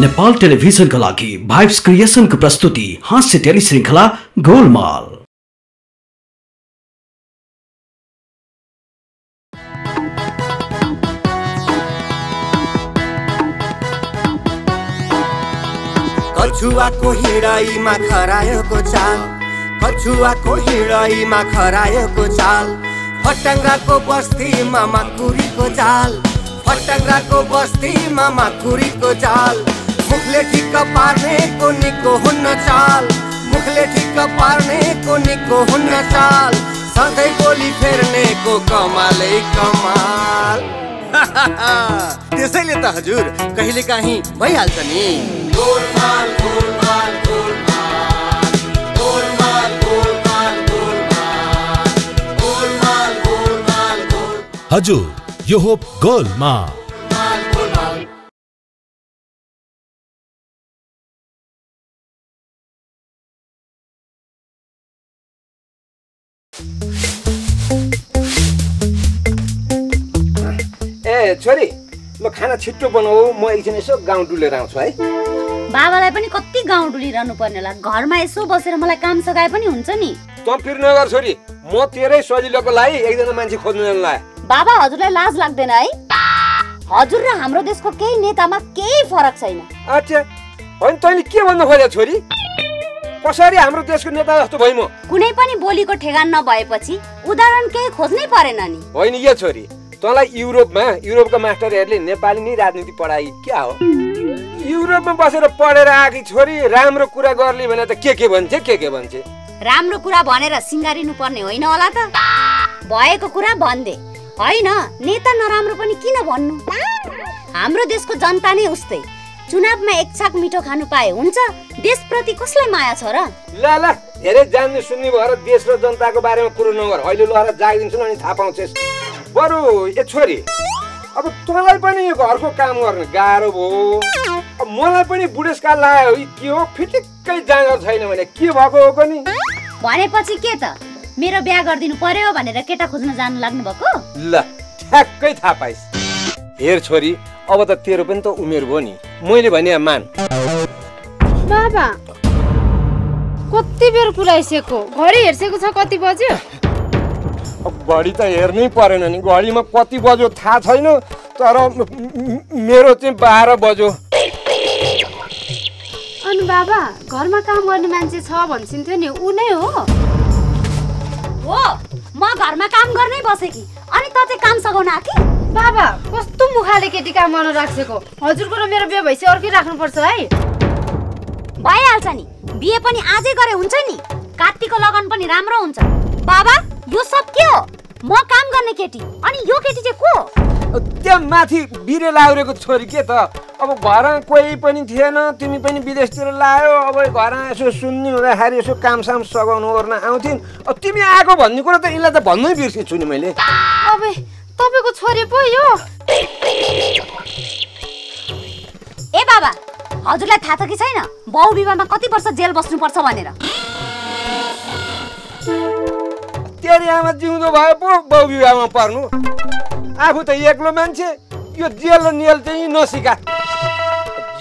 नेपाल टेलिभिजनका लागि भाइब्स क्रिएसनको प्रस्तुति हास्य टेली श्रृंखला गोलमाल। कछुवाको हिँडाइमा खरायोको चाल, कछुवाको हिँडाइमा खरायोको चाल, फटाङ्ग्राको बस्तीमा माकुरीको जाल, फटाङ्ग्राको बस्तीमा माकुरीको जाल। मुखले ठिक्क पार्ने को निको हुन्न चाल, मुखले ठिक्क पार्ने को निको हुन्न चाल, सधैँ गोली फेर्ने को कमालै कमाल। त्यसैले त हजुर कहिले काहीँ भइहाल्छ नि। गोलमाल गोलमाल गोलमाल गोलमाल गोलमाल गोलमाल गोलमाल गोल। हजुर यो हो गोलमाल। ए छोरी ल खाना छिट्टो बनाऊ, म एकछिन यसो गाउँ डुलेर आउँछु है। बाबालाई पनि कति गाउँ डुलिरहनु पर्ने होला, घरमा यसो बसेर मलाई काम सघाए पनि हुन्छ नि। त फिर नगर छोरी, म तेरै सजिलोको लागि एकजना मान्छे खोज्न लाए। बाबा हजुरलाई लाज लाग्दैन है? हजुर र हाम्रो देशको केही नेतामा केही फरक छैन। अच्छा हैन, तैले के भन्नु खोज्या छोरी? कसरी हाम्रो देशको नेता जस्तो भइ म? कुनै पनि बोलीको ठेगान नभएपछि उदाहरण केही खोज्नै परेन नि। होइन यो छोरी, तँलाई युरोपका मास्टरहरूले नेपाली नै राजनीति पढाइ क्या हो? युरोपमा बसेर पढेर आएकी छोरी राम्रो कुरा गर्ने भने त के भन्छे के भन्छे? राम्रो कुरा भनेर सिंगारिनु पर्ने होइन होला त? भएको कुरा भन्दे होइन, नेता नराम्रो पनि किन भन्नु? हाम्रो देशको जनता नै उस्तै, चुनावमा एक छाक मिठो खानु पाए हुन्छ। देशप्रति कसलाई माया छ र? ला ला धेरै जान्ने सुन्ने भएर देश र जनताको बारेमा कुरो नगर, अहिले लहरा जागिदिन्छु अनि थाहा पाउँछस्। बरु ए छोरी, अब तँलाई पनि घरको काम गर्न गाह्रो भयो, अब मलाई पनि बुढेसकाल लाग्यो, के हो फिटिक्कै जाँगर छैन भने के भएको हो पनि? भनेपछि के त मेरो बिहा गरिदिनु पर्यो भनेर केटा खोज्न जानु लाग्नु भएको? ल ठ्याक्कै थाहा पाइस्। हेर छोरी, अब त तेरो पनि त उमेर भयो नि, मैले भने मान। बाबा कति बेर कुराइसेको, घडी हेर्सेको छ कति बज्यो? घडी त हेर्नै परेन नि, घडीमा कति बज्यो थाहा छैन, तर मेरो चाहिँ 12 बज्यो। अनि बाबा घरमा काम गर्ने मान्छे छ भन्छिन्थ्यो नि, उ नै हो? हो, म घरमा काम गर्नै बसेकी, अनि त चाहिँ काम सघाउन आकी? बाबा कस्तो मुखाले केटी काम गर्न राखेको, हजुरको र मेरो बिहे भइसक्यो, अर्कै राख्नुपर्छ है। भइहाल्छ नि, बिहे पनि आजै गरे हुन्छ नि, कात्तिको लगन पनि राम्रो हुन्छ। बाबा यो सब के हो? म काम गर्ने केटी, अनि यो केटी चाहिँ को? त्यो माथि बिरे लाउरेको छोरी के त, अब घरमा कोही पनि थिएन, तिमी पनि विदेशतिर लायो, अब घरमा यसो सुन्ने हुँदाखेरि यसो कामसाम सघाउनु ओर्न आउँथिन्, अब तिमी आएको भन्ने कुरा त यिनलाई त भन्नै बिर्सेछु नि मैले। अब तपाईँको छोरी पो यो? ए बाबा हजुरलाई थाहा छ कि छैन बाउ विवाहमा कति वर्ष जेल बस्नुपर्छ भनेर? तेरी आमा जिउँदो भए पो बाउ विवाहमा पर्नु, आफू त एक्लो मान्छे, यो जेल र नियल चाहिँ नसिका।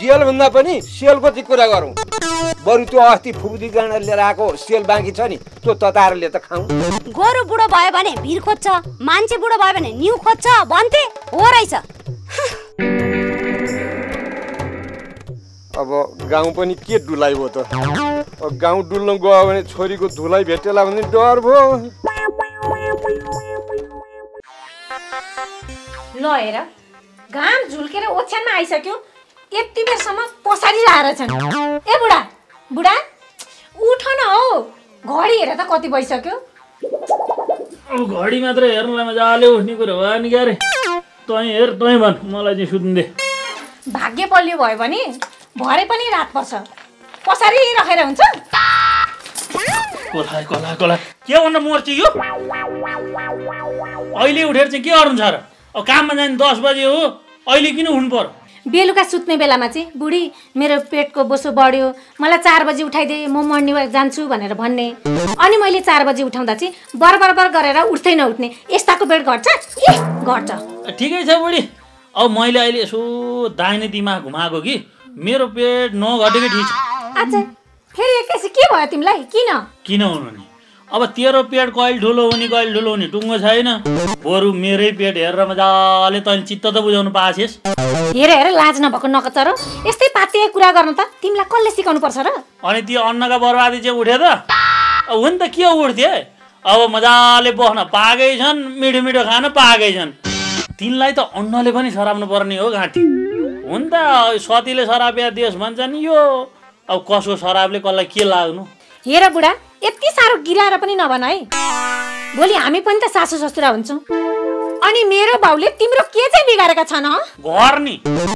जेलभन्दा पनि सेलको चाहिँ कुरा गरौँ, बरु त्यो अस्ति फुबुदी गाँडा लिएर आएको सेल बाँकी छ नि, त्यो ततारले त खाउँ। गोरु बुढो भयो भने भिर खोज्छ, मान्छे बुढो भयो भने न्यु खोज्छ भन्थे, हो रहेछ। अब गाउँ पनि के डुलाइ भयो त? अब गाउँ डुल्न गयो भने छोरीको धुलाई भेटेला भने डर भयो। ल हेर, घाम झुल्केर ओछ्यानमा आइसक्यो, यति बेरसम्म पछाडि आएर छन्। ए बुढा बुढा उठ न हौ, घडी हेर त कति भइसक्यो। घडी मात्र हेर्नुलाई मजाले उठ्ने कुरो भयो नि क्यारे। तैँ हेर, तैँ भन्, मलाई चाहिँ सुत्नु दे। भाग्य बलियो भयो भने भरे पनि रात पर्छ, पछाडि राखेर हुन्छ। कोला कोला कोला के भन्न मर्छु यो? अहिले उठेर चाहिँ के गर्नु छ र? अब काममा जाने 10 बजे हो, अहिले किन उठ्नु पर्यो? बेलुका सुत्ने बेलामा चाहिँ बुढी मेरो पेटको बोसो बढ्यो, मलाई 4 बजे उठाइदिए, म मर्ने वा जान्छु भनेर भन्ने, अनि मैले 4 बजे उठाउँदा चाहिँ बरबर गरेर उठ्दै नउठ्ने, यस्ताको पेट घट्छ के घट्छ? ठिकै छ बुढी, अब मैले अहिले यसो दाहिने दिमाग घुमाएको कि मेरो पेट 9 घटेको ठीक छ। अच्छा फेरि एकैसी के भयो तिमीलाई? किन हुनु? अब तेरो पेट कहिले ढुलो हुने टुङ्गो छैन। बरु मेरै पेट हेरेर मजाले तैले चित्त त बुझाउनु पाछेस। हेर लाज नभको नकचरो यस्तै पाते कुरा गर्न त तिमीलाई कसले सिकाउनु पर्छ र? अनि त्यो अन्नका बर्बादी चाहिँ उठ्यो त हो नि त के उठ्थे। अब मजाले बस्न पाएकै छन्, मिठो मिठो खान पाएकै छन्, तिनलाई त अन्नले पनि सराप्नु पर्ने हो घाँटी। हुन त सतीले सराप्या देश भन्छन् यो, अब कसको सरापले कसलाई के लाग्नु। हेर बुढा यति साह्रो गिराएर पनि नभन है, भोलि हामी पनि त सासु ससुरा हुन्छौँ। अनि मेरो बाउले तिम्रो के चाहिँ बिगारेका छन्? घर नि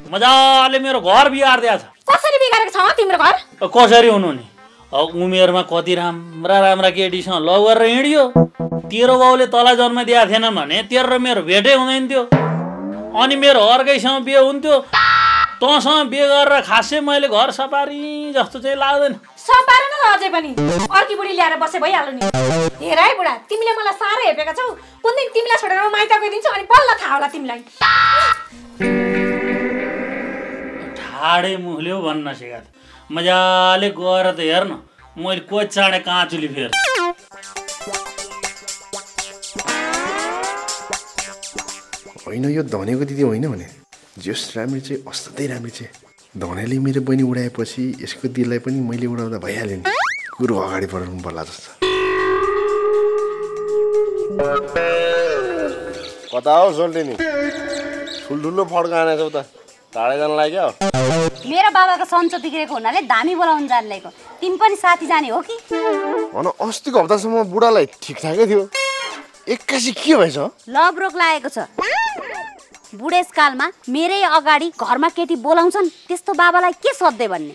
मजाले मेरो घर बिगार्दिया छ। कसरी बिगारेको छ तिम्रो घर? कसरी हुनु नि, उमेरमा कति राम्रा केटीसँग लौ गरेर हिँडियो। तेरो बाउले तँलाई जन्म दिएको थिएन भने तेरो मेरो भेटै हुँदैन थियो, अनि मेरो अर्कैसँग बिहे हुन्थ्यो। तँसँग बिहे गरेर खासै मैले घर सपारी जस्तो चाहिँ लाग्दैन। सपारी न अझै पनि अर्की बुढी ल्याएर बसे भइहाल्यो नि। हेर है बुढा तिमीले मलाई साह्रै हेपेका छौ। कुन दिन तिमीलाई छोडेर म माइत गइदिन्छु अनि बल्ल थाहा होला तिमीलाई। ठाडे मुखले भन्न सिका मजाले गएर त हेर्न मैले को चाँडै काँचुली फेर। होइन यो धनेको दिदी होइन भने जस राम्री चाहिँ असाध्यै राम्री चाहिँ धनेले मेरो बहिनी उडाएपछि यसको दिदीलाई पनि मैले उडाउँदा भइहाल्यो नि। कुरो अगाडि बढाउनु पर्ला जस्तो। कता हो सोल्टिनी ठुल्ठुलो फड्काने छौ त, टाढै जान लाग्यो? मेरो बाबाको सन्चो बिग्रेको हुनाले धामी बोलाउनु जान लागेको। तिमी पनि साथी जाने हो कि? होइन अस्तिको हप्तासम्म बुढालाई ठिकठाकै थियो, एक्कासी के भएछ? लबरोग लागेको छ। बुढेसकालमा मेरै अगाडि घरमा केटी बोलाउँछन्, त्यस्तो बाबालाई के सधैँ भन्ने?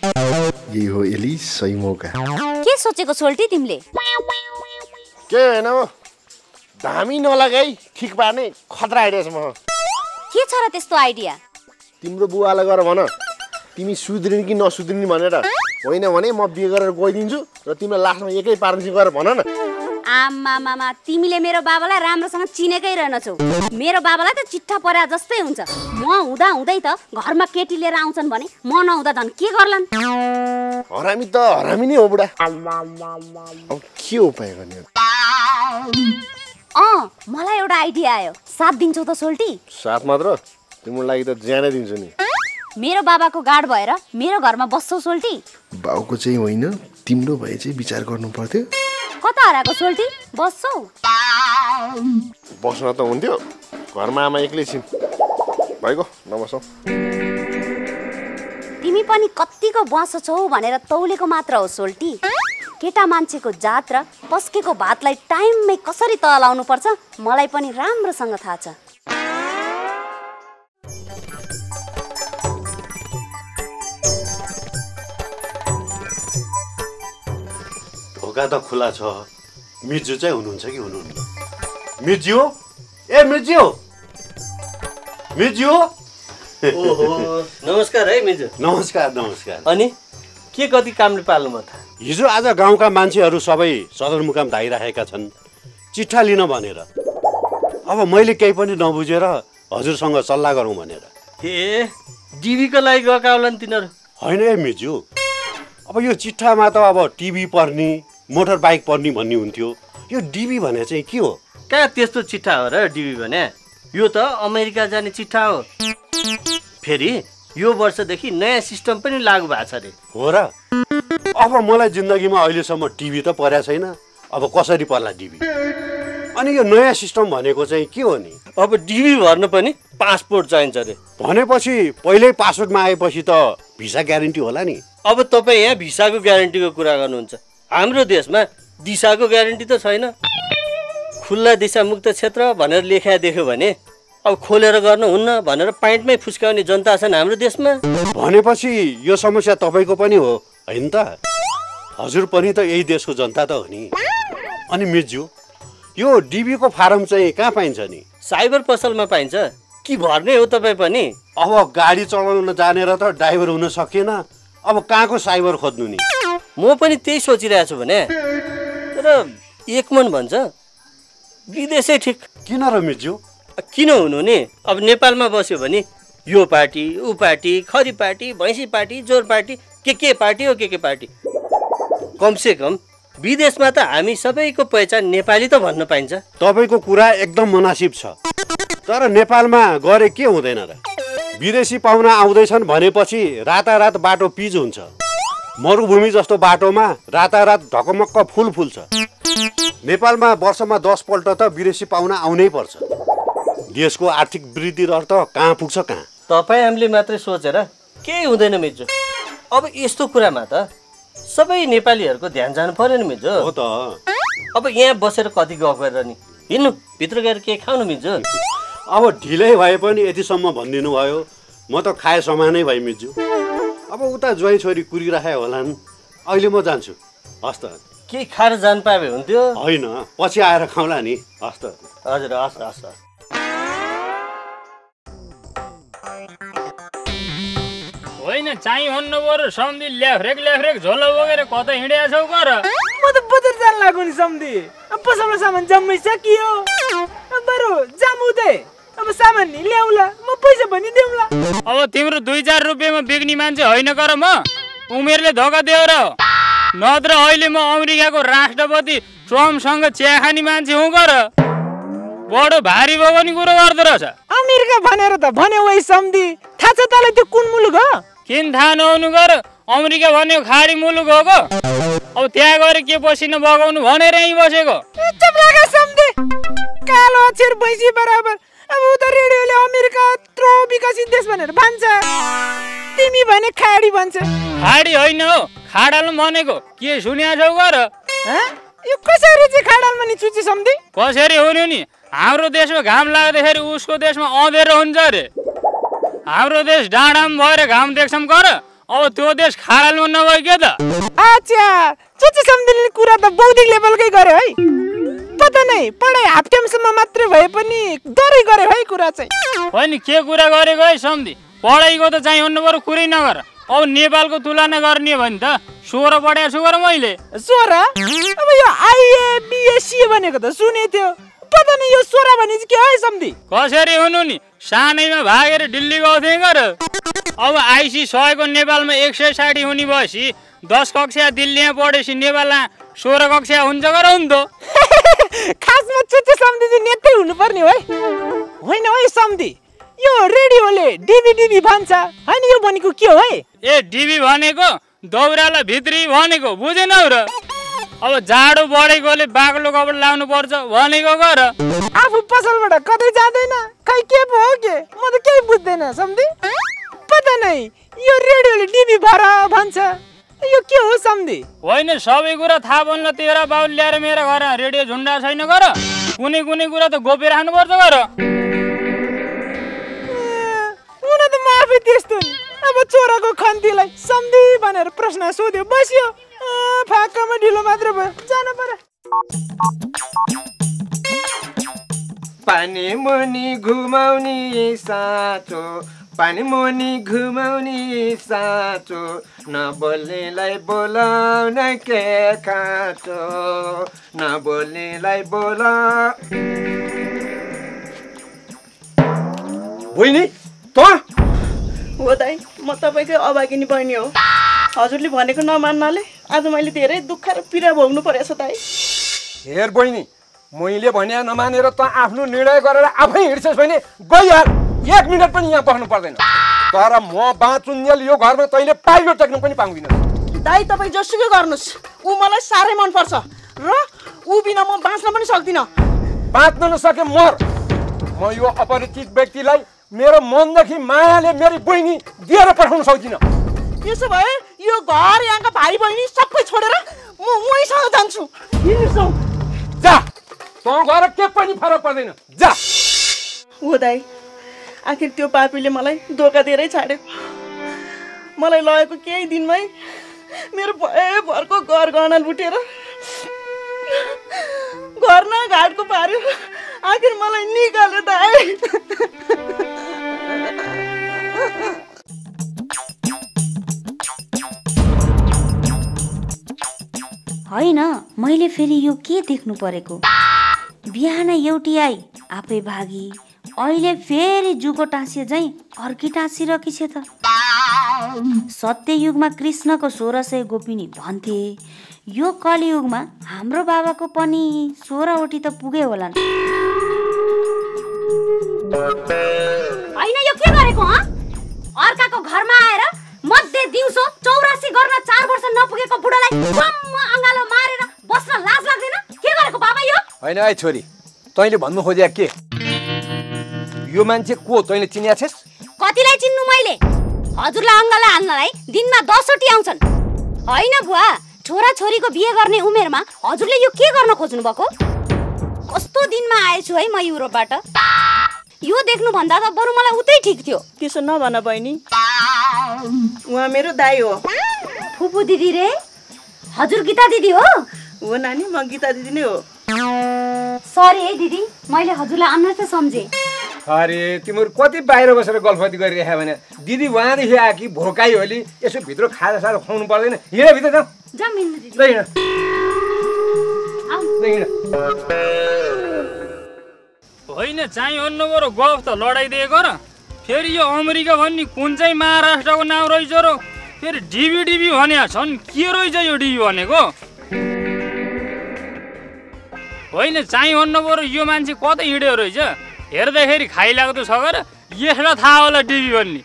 यही हो एली सही मौका। के सोचेको सोल्टी तिमीले? के हैन हो धामी नलगाई ठिक पार्ने खतरा आइडिया छ म। के छ र त्यस्तो आइडिया? तिम्रो बुवालाई गर भन तिमी सुध्रिने कि नसुध्रिने भनेर। होइन भने म बिहे गरेर गइदिन्छु र तिमीलाई लास्टमा एकै पार्टनरसिप गरेर भन न। आमा मामा तिमीले मेरो बाबालाई राम्रोसँग चिनेकै रहेनछौ। मेरो बाबालाई त चिट्ठा पर्या जस्तै हुन्छ। म हुँदा हुँदै त घरमा केटी लिएर आउँछन् भने म नहुँदा धन के गर्लान्? हरामी त हरामी नै हो बुढा। अब के उपाय गर्ने? मलाई एउटा आइडिया आयो। साथ दिन्छौ त सोल्टी? साथ मात्र? तिम्रो लागि त ज्यानै दिन्छु नि। मेरो बाबाको गाड भएर मेरो घरमा बस्छौ सोल्टी? बाउको चाहिँ होइन तिम्रो भए चाहिँ विचार गर्नु पर्थ्यो। कता हराको सोल्टी? बस्छौ? बस्न त हुन्थ्यो, घरमा आमा एक्लै छिन् भएको नबसौ। तिमी पनि कतिको बस्छौ भनेर तौलेको मात्र हो सोल्टी। केटा मान्छेको जात र पस्केको भातलाई टाइममै कसरी तल आउनु पर्छ मलाई पनि राम्रोसँग थाहा छ। ढोका त खुला छ, मिर्जु चाहिँ हुनुहुन्छ कि हुनुहुन्न? मिर्जु ए मिर्जु मिर्जु ओहो नमस्कार है मिर्जु। नमस्कार। अनि के कति कामले पाल्नु भयो? हिजो आज गाउँका मान्छेहरू सबै सदरमुकाम धाइराखेका छन् चिट्ठा लिन भनेर। अब मैले केही पनि नबुझेर हजुरसँग सल्लाह गरौँ भनेर। ए जीविका लागि गएका होला नि तिनीहरू? होइन ए मिर्जु अब यो चिट्ठामा त अब टिभी पर्ने मोटर बाइक पर्ने भन्ने हुन्थ्यो, यो डिबी भने चाहिँ के हो? कहाँ त्यस्तो चिट्ठा हो र डिबी भने? यो त अमेरिका जाने चिट्ठा हो। फेरि यो वर्षदेखि नयाँ सिस्टम पनि लागू भएको छ अरे। हो र अब मलाई जिन्दगीमा अहिलेसम्म टिभी त परेको छैन, अब कसरी पर्ला डिबी? अनि यो नयाँ सिस्टम भनेको चाहिँ के हो नि? अब डिबी भर्न पनि पासपोर्ट चाहिन्छ अरे। भनेपछि पहिल्यै पासपोर्टमा आएपछि त भिसा ग्यारेन्टी होला नि? अब तपाईँ यहाँ भिसाको ग्यारेन्टीको कुरा गर्नुहुन्छ, हाम्रो देशमा दिशाको ग्यारेन्टी त छैन। खुल्ला दिशा मुक्त क्षेत्र भनेर लेखा देख्यो भने अब खोलेर गर्नुहुन्न भनेर पाइन्टमै फुस्काउने जनता छन् हाम्रो देशमा। भनेपछि यो समस्या तपाईँको पनि हो होइन त? हजुर पनि त यही देशको जनता त हो नि। अनि मिर्जु यो डिबीको फारम चाहिँ कहाँ पाइन्छ नि? साइबर पसलमा पाइन्छ कि भर्ने हो तपाईँ पनि? अब गाडी चलाउन जानेर त ड्राइभर हुन सकेन, अब कहाँको साइबर खोज्नु नि? म पनि त्यही सोचिरहेको छु भने, तर एक मन भन्छ विदेशै ठिक। किन र मिर्जु? किन हुनु नि, अब नेपालमा बस्यो भने यो पार्टी ऊ पार्टी खरी पार्टी भैँसी पार्टी जोर पार्टी के पार्टी हो के पार्टी। कम से कम विदेशमा त हामी सबैको पहिचान नेपाली त भन्न पाइन्छ। तपाईको कुरा एकदम मुनासिब छ, तर नेपालमा गरे के हुँदैन र? विदेशी पाहुना आउँदैछन् भनेपछि रातारात बाटो पिच हुन्छ। मरुभूमि जस्तो बाटोमा रातारात ढकमक्क फुल फुल्छ। नेपालमा वर्षमा 10 पल्ट त विदेशी पाहुना आउनै पर्छ। देशको आर्थिक वृद्धि दर त कहाँ पुग्छ कहाँ? तपाईं हामीले मात्रै सोचेर केही हुँदैन मिजो। अब यस्तो कुरामा त सबै नेपालीहरूको ध्यान जानु पर्यो नि मिजो। हो त। अब यहाँ बसेर कति गफ गरेर नि हिँड्नु, भित्र गएर के खाउनु मिजो। अब ढिलै भए पनि यतिसम्म भनिदिनु भयो, म त खाए समानै भए मिजु। अब उता ज्वाइँ छोरी कुरिराखे होलान्, अहिले म जान्छु। हस्त के खाएर जान पाए हुन्थ्यो? होइन, पछि आएर खाउँला नि। हस्त हजुर, हस्त हस्त। होइन चाहिँ भन्नु पर्यो, सम्धि ल्याफ्रेक झोलो बोकेर कतै हिँडेका छौ गर? म त बजार जान लाग्यो नि सम्धि। पसलमा सामान जम्मै सकियो, बरु जामु दे। अब सामान नि ल्याउला, म पैसा पनि देउला। अब तिम्रो 2-4 रुपैयाँमा बेग्ने मान्छे होइन गर, म उमेरले धोका दियो र। नत्र अहिले म अमेरिकाको राष्ट्रपति ट्रम्पसँग चिया खाने मान्छे हुँ गर। बडो भारी बगनी कुरो गर्दो रहेछ। अमेरिका भनेर त भने वै सम्धि, थाहा छ तलाई त्यो कुन मुलुक हो? किन थाहा नहुनु गर, अमेरिका भन्यो खाडी मुलुक हो गो। अब त्यहाँ गएर के पसिना बगाउनु भनेर यहीँ बसेको। चुप लागे सम्धि, कालो अक्षर भैँसी बराबर। अब उता रेडियोले अमेरिका यत्रो विकसित देश भनेर भन्छ, तिमी भने खाडी भन्छ। खाडी होइन हो, खाडाल भनेको के सुन्या छौ गर? यो कसरी चाहिँ खाडालमा नि चुच्ची सम्धि? कसरी हुनु नि, हाम्रो देशमा घाम लाग्दाखेरि उसको देशमा अँधेरो हुन्छ अरे। हाम्रो देश डाँडामा भएर घाम देख्छौँ गर, अब त्यो देश खाडालमा नभए के त? अच्छा, चुच्ची सम्धिले कुरा त बौद्धिक लेभलकै गरे है। पता नै पढाइ हाफ टाइमसम्म मात्रै भए पनि डरै गरे है कुरा चाहिँ। होइन के कुरा गरेको है सम्धि, पढाइको त चाहिँ भन्नु पर्यो कुरै नगर। अब नेपालको तुलना गर्ने भने त 16 पढाएको छु गर मैले। 16? अब यो आइए बिएससी भनेको त सुने थियो, पता नै यो 16 भने चाहिँ के हो सम्धि? कसरी हुनु नि, सानैमा भागेर दिल्ली गएको गर। अब आइसी 100 को नेपालमा 160 हुने भएपछि 10 कक्षा दिल्लीमा पढेपछि नेपालमा 16 कक्षा हुन्छ गर हुन्थ्यो। खासमा चुच्चे सम्धि चाहिँ नेतै हुनुपर्ने है। होइन है सम्धि, यो रेडियोले डिबी भन्छ होइन, यो भनेको के हो है? ए डिबी भनेको दौराला भित्री भनेको बुझेनौ र? अब जाडो बढेकोले बाक्लो कपडा लाउनु पर्छ भनेको गर। आफू पसलबाट कतै जाँदैन, खै के पो हो के? म त केही बुझ्दैन सम्धि। पता नै यो रेडियोले डिबी भर भन्छ, यो के हो सम्धि? होइन सबै कुरा थाहा भन्न तेरा बाउ ल्याएर मेरो घर रेडियो झुन्डा छैन गर। कुनै कुनै कुरा त गोपेर राख्नु पर्छ गर। उनी त म आफै त्यस्तो नि। अब चोराको खन्तीलाई सम्धि भनेर प्रश्न सोध्यो, बस्यो फाकामा ढिलो मात्र भयो, जानु पर्यो। पानी मुनि घुमाउने साँचो, पानी मुनि घुमाउने साँचो, नबोल्नेलाई बोलाउन के खाँचो, नबोल्नेलाई बोला। बहिनी त हो दाइ, म तपाईँकै अभागिनी बहिनी हो। हजुरले भनेको नमान्नाले आज मैले धेरै दुःख र पीडा भोग्नु परेछ दाइ। हेर बहिनी, मैले भने नमानेर त आफ्नो निर्णय गरेर आफै हिँड्छस् भने गइहाल, 1 मिनट पनि यहाँ बस्नु पर्दैन। तर म बाँचुन्जेल यो घरमा तैँले पाइलो टेक्नु पनि पाउँदिन। दाइ तपाईँ जसुकै गर्नुहोस्, ऊ मलाई साह्रै मनपर्छ र ऊ बिना म बाँच्न पनि सक्दिनँ। बाँच्न नसके मर। म यो अपरिचित व्यक्तिलाई मेरो मनदेखि मायाले मेरी बहिनी दिएर पठाउन सक्दिनँ। त्यसो भए यो घर यहाँका भाइ बहिनी सबै छोडेर म उहीसँग जान्छु। जा, तँ गएर के पनि फरक पर्दैन, जा। हो दाइ, आखिर त्यो पापीले मलाई धोका दिएरै छाड्यो। मलाई लगेको केही दिनमै मेरो भयभरको घर गहनाल लुटेर घर न घाटको पार्यो, आखिर मलाई निकाल्यो दाइ। होइन, मैले फेरि यो के देख्नु परेको? बिहान एउटी आई आफै भागी, अहिले फेरि जुको टाँसिए झै अर्की टाँसिरहेकी छ त। सत्ययुगमा कृष्णको 1600 गोपिनी भन्थे, यो कलियुगमा हाम्रो बाबाको पनि 16 ओटी त पुगे होला। हैन यो के गरेको ह? अर्काको घरमा आएर मध्य दिउँसो 84 गर्न 4 वर्ष नपुगेको बुढालाई बम अंगालो मारेर बस्न लाज लाग्दैन? के गरेको बाबा यो? हैन है छोरी, तैले भन्नु खोज्या के? यो मान्छे को तैले चिन्या छेस? कतिलाई चिन्नु मैले? हजुरलाई अंगाला हाल्नलाई दिनमा 10 ओटी आउँछन्। हैन बुवा, छोरा छोरीको बिहे गर्ने उमेरमा हजुरले यो के गर्न खोज्नु भएको? कस्तो दिनमा आएछु है म युरोपबाट। यो देख्नु भन्दा त बरु मलाई उतै ठीक थियो। त्यसो नभन बहिनी, उहाँ मेरो दाइ हो। फुपू दिदी रे, हजुर गीता दिदी हो? हो नानी, म गीता दिदी नै हो। सरी है दिदी, मैले हजुरलाई अनर्थ सम्झे। अरे तिम्रो कति बाहिर बसेर गल्फती गरिरहेको भने दिदी वहाँदेखि आकी भोकाइ होली, यसो भित्र खाजा साजा खुवाउनु पर्दैन, हिँड भित्र जाऊ दिदी। होइन चाहिँ अन्नु बरु गफ त लडाइदिएको र फेरि यो अमेरिका भन्ने कुन चाहिँ महाराष्ट्रको नाम रहेछ र फेरि डिबी डिबी भनेको छन्, के रहेछ यो डिबी भनेको? होइन चाहिँ अन्नु बरु यो मान्छे कतै हिँडेको रहेछ, हेर्दाखेरि खाइलाग्दो छ र यसलाई थाहा होला डिबी भन्ने।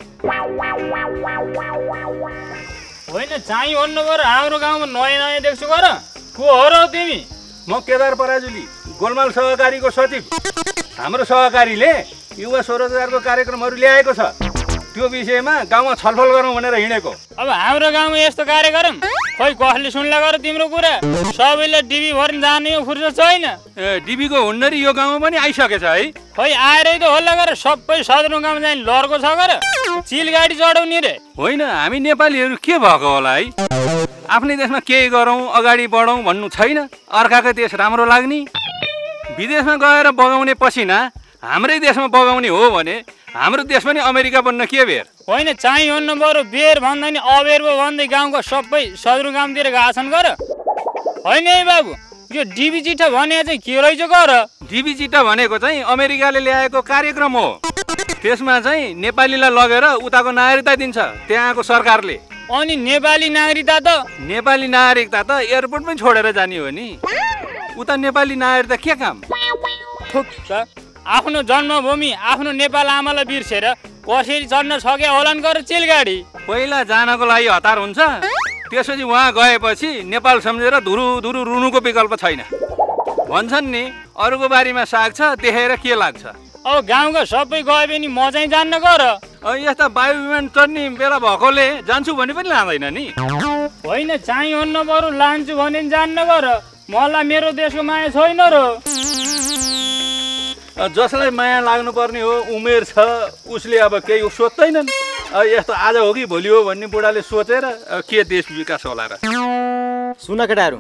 होइन चाहिँ भन्नु गर, हाम्रो गाउँमा नयाँ नयाँ देख्छु गर। को हो र तिमी? म केदार पराजुली, गोलमाल सहकारीको सचिव। हाम्रो सहकारीले युवा स्वरोजगारको कार्यक्रमहरू ल्याएको छ, त्यो विषयमा गाउँमा छलफल गरौँ भनेर हिँडेको। अब हाम्रो गाउँमा यस्तो कार्यक्रम खै कसले सुन्ला गर तिम्रो कुरा? सबैलाई डिबी भर्न जाने हो फुर्सद छैन। डिबीको हुन्डरी यो गाउँमा पनि आइसकेछ है। खै आएरै त होला गर, सबै सदरौँ गाउँमा जाने लड्को छ गर, चिल गाडी चढाउने रे। होइन हामी नेपालीहरू के भएको होला है, आफ्नै देशमा केही गरौँ अगाडि बढौँ भन्नु छैन, अर्काको देश राम्रो लाग्ने, विदेशमा गएर बगाउने पसिना हाम्रै देशमा बगाउने हो भने हाम्रो देश पनि अमेरिका बन्न के बेर? होइन चाहिँ भन्नु बरु बेर भन्दा नि अबेर पो भन्दै गाउँको सबै सदरु गाउँतिर गएको छन् गर। होइन है बाबु, यो डिबी चिठा भने चाहिँ के रहेछ गर? डिबी चिठा भनेको चाहिँ अमेरिकाले ल्याएको कार्यक्रम हो, त्यसमा चाहिँ नेपालीलाई लगेर उताको नागरिकता दिन्छ त्यहाँको सरकारले। अनि नेपाली नागरिकता त? नेपाली नागरिकता त एयरपोर्टमै छोडेर जाने हो नि, उता नेपाली नागरिकता के काम? आफ्नो जन्मभूमि आफ्नो नेपाल आमालाई बिर्सेर कसरी चढ्न सके होलान् गर चिलगाडी? पहिला जानको लागि हतार हुन्छ, त्यसपछि उहाँ गएपछि नेपाल सम्झेर धुरुधुरु रुनुको विकल्प छैन। भन्छन् नि अरूको बारीमा साग छ देखेर के लाग्छ। अब गाउँको सबै गए पनि म चाहिँ जान्न गर। यस्ता वायु विमान चढ्ने बेला भएकोले जान्छु भने पनि लाँदैन नि। होइन चाहिँ अन्न बरु लान्छु भने जान्न गर, मलाई मेरो देशको माया छैन र। जसलाई माया लाग्नुपर्ने हो उमेर छ उसले अब केही सोच्दैनन्, यस्तो आज हो कि भोलि हो भन्ने बुढाले सोचेर के देश विकास होला र। सुन केटाहरू,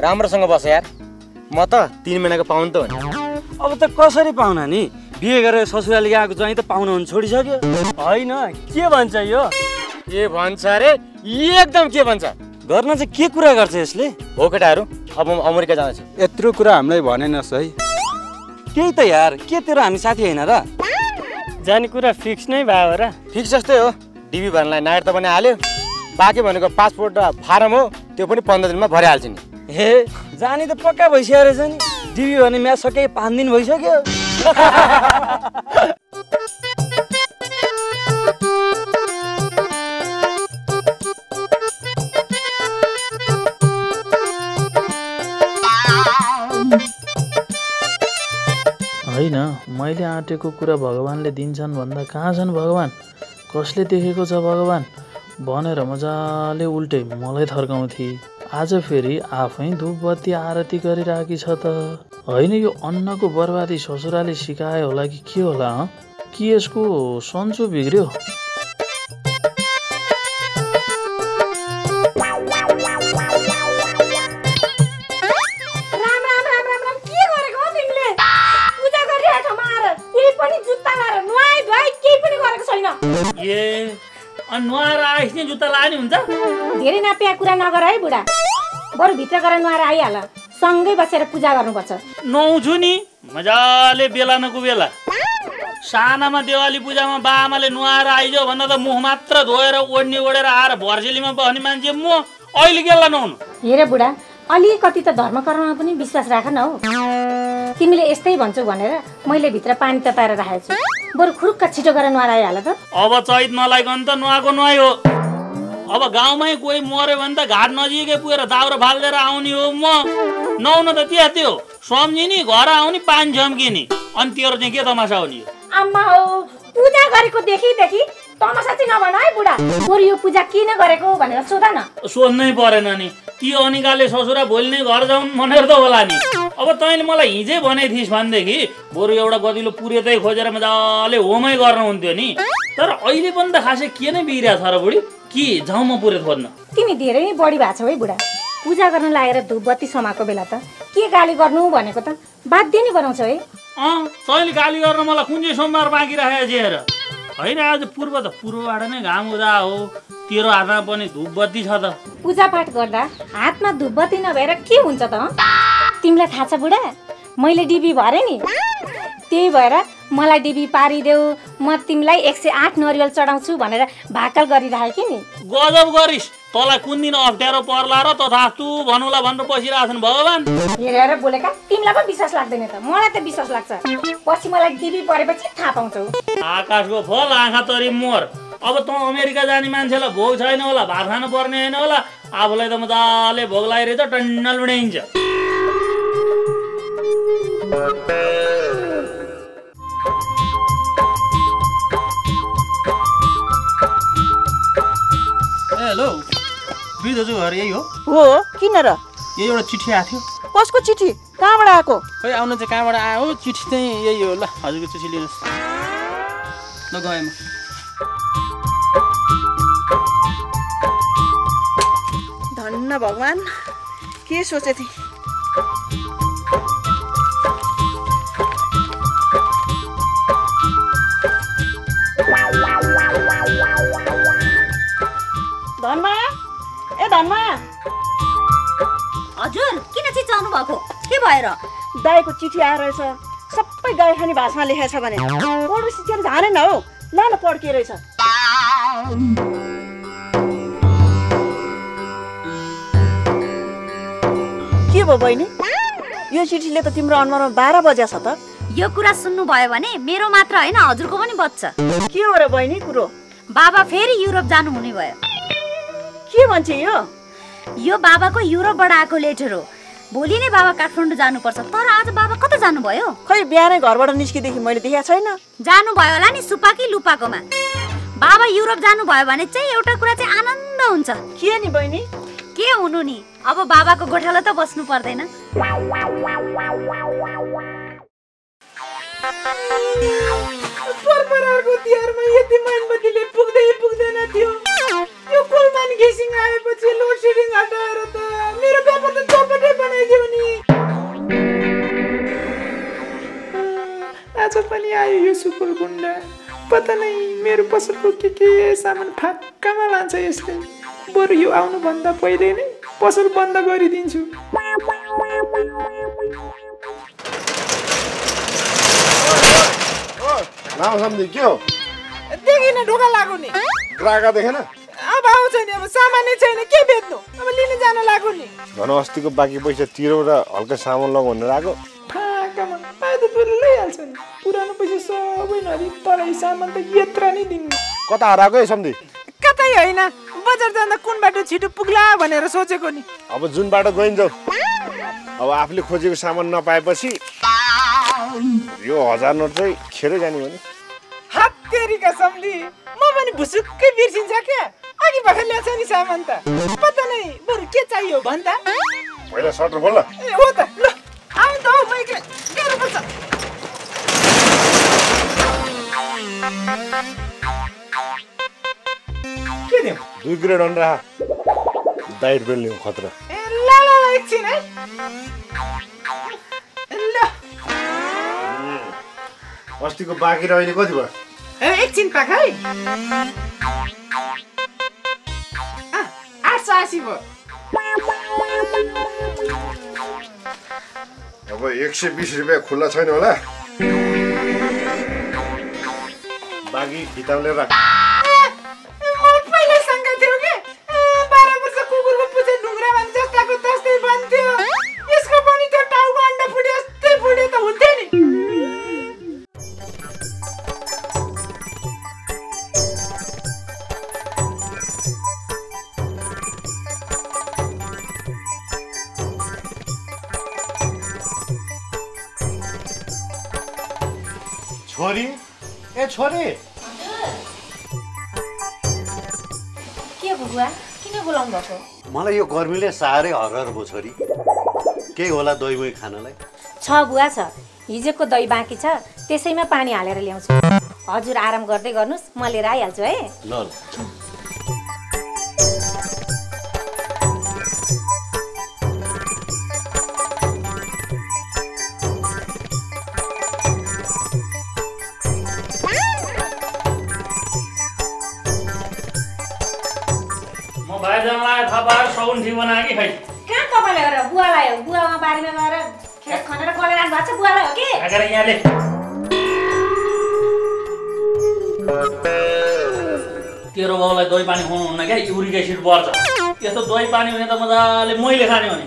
राम्रोसँग बस यार, म त 3 महिनाको पाहुना त हो नि। अब त कसरी पाहुना नि, बिहे गरेर ससुराली गएको चाहिँ त पाहुना हुन छोडिसक्यो। होइन के भन्छ यो? के भन्छ अरे? एकदम के भन्छ? गर्न चाहिँ के कुरा गर्छ यसले? हो केटाहरू, अब म अमेरिका जाँदैछु। यत्रो कुरा हामीलाई भनेनस् है? त्यही त यार, के तेरो हामी साथी होइन र? जाने कुरा फिक्स नै भयो र? फिक्स जस्तै हो, डिबी भन्नलाई नागरिकता पनि हाल्यो, बाँकी भनेको पासपोर्ट र फारम हो, त्यो पनि 15 दिनमा भरिहाल्छ नि। हे जाने त पक्का भइसक्यो रहेछ नि, डिबी भने म्याच सके 5 दिन भइसक्यो। होइन मैले आँटेको कुरा भगवान्ले दिन्छन् भन्दा कहाँ छन् भगवान्, कसले देखेको छ भगवान् भनेर मजाले उल्टै मलाई थर्काउँथे। आज फेरि आफै धुपबत्ती आरती गरिरहेकी छ त। होइन यो अन्नको बर्बादी ससुराले सिकायो होला कि के होला? कि यसको सन्चो बिग्रियो? ए नुहाएर आएछ नि जुत्ता लाने हुन्छ? धेरै नाप्या कुरा नगर है बुढा, बरु भित्र गएर नुहाएर आइहाल, सँगै बसेर पूजा गर्नुपर्छ। नुहाउँछु नि मजाले बेला नको बेला। सानामा देवाली पूजामा बाआमाले नुहाएर आइजो भन्दा त मुख मात्र धोएर ओढ्नी ओढेर आएर भर्सेलीमा बस्ने मान्छे म अहिले केला नहुनु। हेर बुढा, अलिकति त धर्मकर्ममा पनि विश्वास राख न हौ। तिमीले यस्तै भन्छौ भनेर मैले भित्र पानी तताएर राखेको छु। बरु खुरुक्क छिटो गरेर नुहाएर आइहाल त। अब चैत नलाइकन त नुहाको नुहाइ हो। अब गाउँमै कोही मर्यो भने त घाट नजिकै पुगेर दाउरा फाल्देर आउने हो म। नहुन त त्यस्तै हो, सम्झिनी घर आउने पानी झम्किनी। अनि तेरो चाहिँ के तमासा हो नि? आम्मा हो, पूजा गरेको देखि तमासा चाहिँ नभन है बुढा। बरु यो पूजा किन गरेको भनेर सोधा न। सोध्नै परेन नि, ती अनिकाले ससुरा भोलि नै घर जाउँ भनेर त होला नि। अब तैँले मलाई हिजै भनेको थिइस् भनेदेखि बरु एउटा गतिलो पुरेतै खोजेर मजाले होमै गर्नुहुन्थ्यो नि। तर अहिले पनि त खासै के नै बिग्रिया छ र बुढी? कि जाउँ म पुरेत खोज्न? तिमी धेरै नै बढी भएको छौ है बुढा। पूजा गर्न लागेर धुपबत्ती समाएको बेला त के गाली गर्नु भनेको त बाध्य नै बनाउँछौ है। तैँले गाली गर्न मलाई कुन चाहिँ सोमबार बाँकी राखेको जेर होइन? आज पूर्व त पूर्वबाट नै घाम उदा हो। तेरो हातमा पनि धुपबत्ती छ त। पूजापाठ गर्दा हातमा धुपबत्ती नभएर के हुन्छ त? तिमीलाई थाहा छ बुढा, मैले डिबी भरे नि, त्यही भएर मलाई डिबी पारिदेऊ म तिमीलाई 108 नरिवल चढाउँछु भनेर भाकल गरिराखेँ कि नि। गजब गरिस्। तँलाई कुन दिन अप्ठ्यारो पर्ला र तथास्तु भन्नुला भनेर बसिरहेछन् भगवान्। हेरेर बोलेका तिमीलाई पनि विश्वास लाग्दैन त? मलाई त विश्वास लाग्छ, पछि मलाई डिबी परेपछि थाहा पाउँछौ। आकाशको फल आँखा तरी मोर। अब तँ अमेरिका जाने मान्छेलाई भोग छैन होला, भात खानु पर्ने होइन होला, आफूलाई त मजाले भोग लागिरहेछ टन्नल उडाइन्छ। हेलो, वृद्ध हजुर घर यही हो? हो, किन र? यही एउटा चिठी आएको थियो। कसको चिठी? कहाँबाट आएको? खोइ आउनु चाहिँ कहाँबाट आयो, चिठी चाहिँ यही हो। ल हजुरको चिठी लिनुहोस्। ल गएँ म। धन्न भगवान, के सोचे थिएँ। धनमा, ए धनमा। हजुर किन चिच्याउनु भएको? के भएर? दाइको चिठी आइरहेछ, सबै गाई खाने भाषामा लेखेछ भने पढ्नु सिकेर जानेन हौ। ल ल पढ के रहेछ। के भयो बहिनी, यो चिठीले त तिम्रो अनुहारमा 12 बजेछ त। यो कुरा सुन्नुभयो भने मेरो मात्र होइन हजुरको पनि बच्छ। के हो र बहिनी कुरो? बाबा फेरि युरोप जानु हुने भयो। के भन्छ यो बाबाको युरोपबाट आएको लेटर हो। भोलि नै बाबा काठमाडौँ जानुपर्छ, तर आज बाबा कता जानुभयो? खै बिहानै घरबाट निस्किदेखि मैले देखेको छैन। जानुभयो होला नि सुपाकी लुपाकोमा। बाबा युरोप जानुभयो भने चाहिँ एउटा कुरा चाहिँ आनन्द हुन्छ। के नि बहिनी? के हुनु नि, अब बाबाको गोठालो त बस्नु पर्दैन। परपरहरुको तिहारमा यति मानबदीले पुग्दै पुग्दैन थियो। यो कोलमान गेसिङ आएपछि लोड सेडिङ हटाएर त मेरो कपाल त चपटे बनाइदियो नि। आज पनि आयो यो सुकुर गुन्डा, पता नै मेरो पसलको के सामान फाक्कामा लान्छ यसले। बरु यो आउनुभन्दा पहिले नै पसल बन्द गरिदिन्छु। नाम सम्झि के हो? देखिन ढोका लाग्यो नि। ग्राहक देखेन? अब आउँछ नि, अब सामानै छैन के बेच्नु, अब लिन जान लाग्यो नि। धन अस्तिको बाँकी पैसा तिरौ र हल्का सामान लगाउँ भनेर आएको। फाकामा पाए त पुरै लैहाल्छ नि, पुरानो पैसा सबै नरी तराई सामान त यत्र नै दिनु। कता हराएको है सम्झि? कतै होइन, बजार जाँदा कुन बाटो छिटो पुग्ला भनेर सोचेको नि। अब जुन बाटो गइन्छ अब आफूले खोजेको सामान नपाएपछि यो 1000 नोट चाहिँ खेरै जाने हो नि। हात तेरीका सम्झी, म पनि भुसुक्कै बिर्सिन्छ क्या। अघि भर्खर ल्याछ नि सामान त, पत्ता नै बरु के चाहियो भन्दा। पहिला सटर खोल ल। ए हो त, ल आउँ त हो, मैले गाह्रो पर्छ। के दिउँ? 2 ग्रेड अन राख, डाइट बेल लिउँ खतरा। ए ल ल एकछिन है। अस्तिको बाँकी र अहिले कति भयो? ए एकछिन पाक है। 880 भयो। अब 120 रुपैयाँ खुल्ला छैन होला। मागी किताब ले रख कौन पहले संगत होगे 12 वर्ष कुकुर को पूछे नुंगरा बनते टाको तस्ते बनते इसको पानी तो टाऊ का अंडा फुटे ते फुटे तो होते नहीं। छोरी ए छोरी मलाई यो गर्मीले साह्रै हरहर भो छोरी के होला दही मही खानलाई छ बुवा छ हिजोको दही बाँकी छ त्यसैमा पानी हालेर ल्याउँछु हजुर आराम गर्दै गर्नुस् म लिएर आइहाल्छु है ल बनाके खै के तपाईले गरे बुवालाई हो बुवामा बारीमा गएर खेत खनेर कोले राख्नु भएको छ बुवालाई हो के अगर यहाँ ले तेरो बाउलाई दही पानी खुवाउनु हुन्न के युरिक एसिड बढ्छ त्यस्तो दही पानी हुने त मजाले मैले खाने हो नि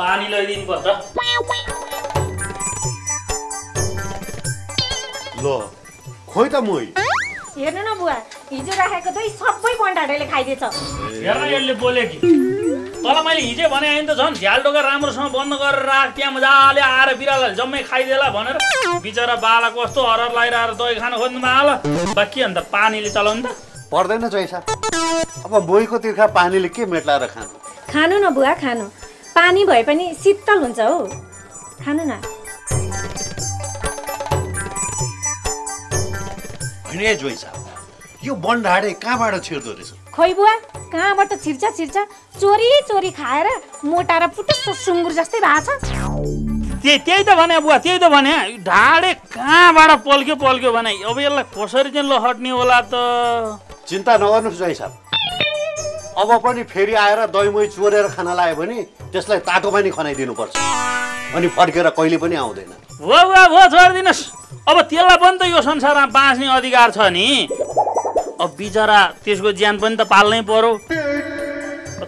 पानी ल्याइदिनु पर्छ लो खोइ त मुई हेर्नु न बुवा हिजो राखेको दही सबै पण्डाडेले खाइदिएछ हेर न यसले बोले कि तल मैले हिजो भने आइन त झन् झ्याल ढोका राम्रोसँग बन्द गरेर राख त्यहाँ मजाले आएर बिरालले जम्मै खाइदेला भनेर बिचरा बाला कस्तो हरहर लागिरहेर दही खान खोज्नुमा आल बाकी अन्त पानीले चलाउनु त पर्दैन जैसा अब बोईको तिर्खा पानीले के मेटलाएर खानु खानु न बुवा खानु पानी भए पनि शीतल हुन्छ हो खानु न ने जोइ छ यो बन्डाडे कहाँबाट छिर्दो रहेछ खोइ बुवा कहाँबाट छिर्छ छिर्छ चोरी चोरी खाएर मोटा र पुटुक्क सुँगुर जस्तै भएको छ त्यही त भने बुवा त्यही त भने ढाडे कहाँबाट पल्क्यो पल्क्यो भने अब यसलाई कसरी चाहिँ लहट्ने होला त चिन्ता नगर्नु जोइ साहब अब पनि फेरि आएर दही मही चोरेर खान लाग्यो भने त्यसलाई तातो पानी खनाइदिनु पर्छ अनि फर्केर कहिले पनि आउँदैन वा वा वा छोड्दिनुस् अब त्यसलाई पनि त यो संसारमा बाँच्ने अधिकार छ नि अब बिचरा त्यसको ज्यान पनि त पाल्नै पर्यो त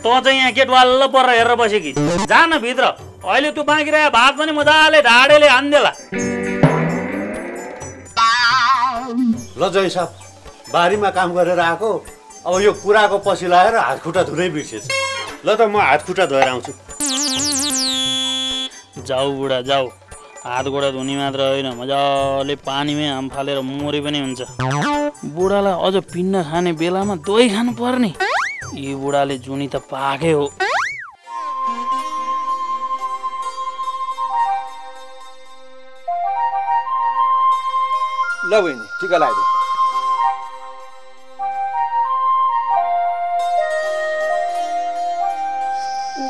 चाहिँ यहाँ केटवाल पर हेरेर बसे कि जान भित्र अहिले त्यो बाँकी रह्यो भात पनि मजाले ढाडेले हान्देला ल जय साहब बारीमा काम गरेर आएको अब यो कुराको पछि लागेर हात खुट्टा धुनै बिर्सेछ ल त म हात खुट्टा धोएर आउँछु जाऊ बुढा जाऊ हाथ गोडा धुनी मात्र होइन मजाले पानीमै हाम फालेर मोरी पनि हुन्छ बुढालाई अझ पिन्न खाने बेलामा दही खानु पर्ने यो बुढाले जुनी त पाकै हो ल बहिनी टिका लगाइदियो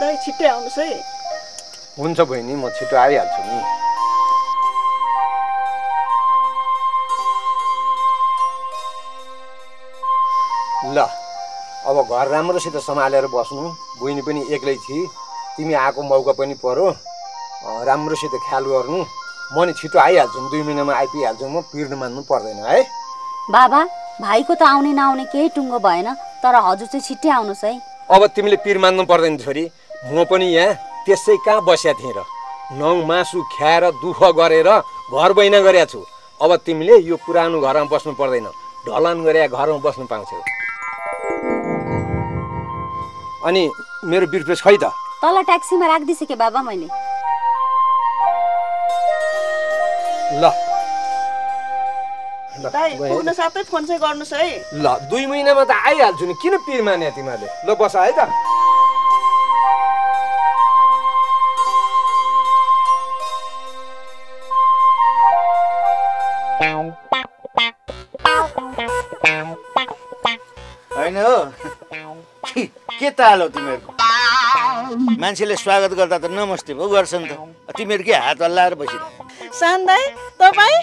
दाइ छिट्टै आउनुहोस् है हुन्छ बहिनी म छिटो आइहाल्छु नि ल अब घर राम्रोसित सम्हालेर बस्नु बुइनी पनि एक्लै थिए तिमी आएको मौका पनि पर्यो राम्रोसित ख्याल गर्नु म नि छिटो आइहाल्छु दुई महिनामा आइपुगिहाल्छु म पिर्नु मान्नु पर्दैन है बाबा भाइको त आउने नआउने केही टुङ्गो भएन तर हजुर चाहिँ छिट्टै आउनुहोस् है अब तिमीले पिर मान्नु पर्दैन छोरी म पनि यहाँ त्यसै कहाँ बस्या थिएँ र नौ मासु ख्याएर दुःख गरेर घर बहिना गरेका छु अब तिमीले यो पुरानो घरमा बस्नु पर्दैन ढलान गरे घरमा बस्नु पाउँछौ अनि मेरो बिर्पेश खै त तल ट्याक्सीमा राखिदिसके बाबा मैले ल दाइ पुग्न साथै फोन चाहिँ गर्नुस् है ल दुई महिनामा त आइहाल्छु नि किन पिर मान्या तिमीले ल बस है त के तालो तिमीहरूको मान्छेले स्वागत गर्दा त नमस्ते भो गर्छन् त तिमीहरूकै हात हल्लाएर बसिरहे सान्दै तपाईँ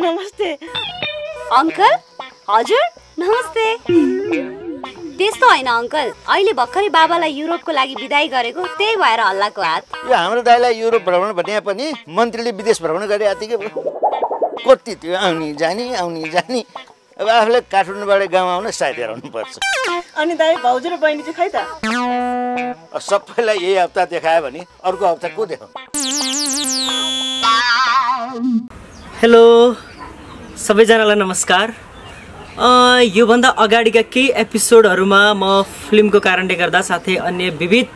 नमस्ते अंकल हजुर नमस्ते त्यस्तो हैन अंकल, अहिले भर्खरै बाबालाई युरोपको लागि बिदाई गरेको, त्यही भएर हल्लाको हात। यो हाम्रो दाइलाई युरोप भ्रमण भने पनि मन्त्रीले विदेश भ्रमण गरे आतिकै कति त्यो आउनी जानी अब आफूले काठमाडौँबाट गाउँ आउन सायद हेराउनु पर्छ। अनि दाइ भाउजू र बहिनी चाहिँ खै त सबैलाई यही हप्ता देखायो भने अर्को हप्ता को देखाउ। हेलो सबैजनालाई नमस्कार। यो भन्दा अगाडिका केही एपिसोडहरुमा म फिल्मको कारणले गर्दा साथै अन्य विविध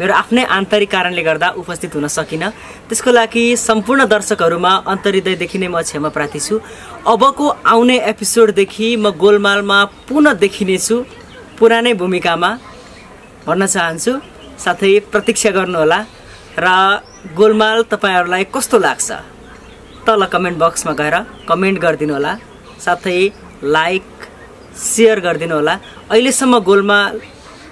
मेरो आफ्नै आन्तरिक कारणले गर्दा उपस्थित हुन सकिन। त्यसको लागि सम्पूर्ण दर्शकहरुमा अन्तर्हृदयदेखि नै म क्षमा प्रार्थी छु। अबको आउने एपिसोडदेखि म गोलमालमा पुनः देखिनेछु पुरानै भूमिकामा भन्न चाहन्छु। साथै प्रतीक्षा गर्नुहोला र गोलमाल तपाईहरुलाई कस्तो लाग्छ तल कमेन्ट बक्समा गएर कमेन्ट गरिदिनु होला, साथै लाइक शेयर गरिदिनु होला। अहिलेसम्म गोलमाल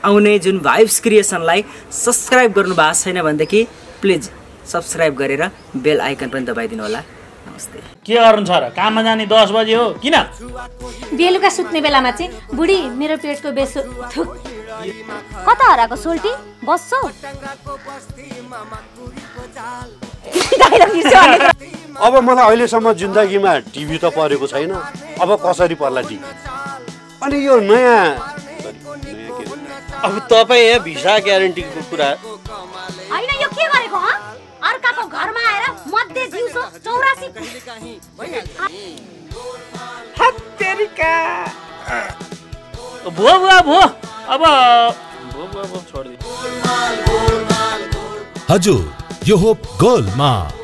आउने जुन भाइब्स क्रिएसनलाई सब्सक्राइब गर्नु भएको छैन भनेदेखि प्लिज सब्सक्राइब गरेर बेल आइकन पनि दबाइदिनु होला। नमस्ते। के गर्नु छ र? काममा जाने 10 बजे हो किन? बेलुका सुत्ने बेलामा चाहिँ बुढी मेरो पेटको बेसो थुक कता हराको सोल्टी बस्छौ। अब मलाई अहिलेसम्म जिन्दगीमा टिभी त परेको छैन, अब कसरी पर्ला टिभी? अनि यो नयाँ अब तपाईँ यहाँ भिसा ग्यारेन्टीको कुरा हैन, यो के गरेको ह? अर्काको घरमा आएर मध्य दिउँसो 84 भो भो अब भो छोड्दिनु। हजुर यो हो गोलमाल।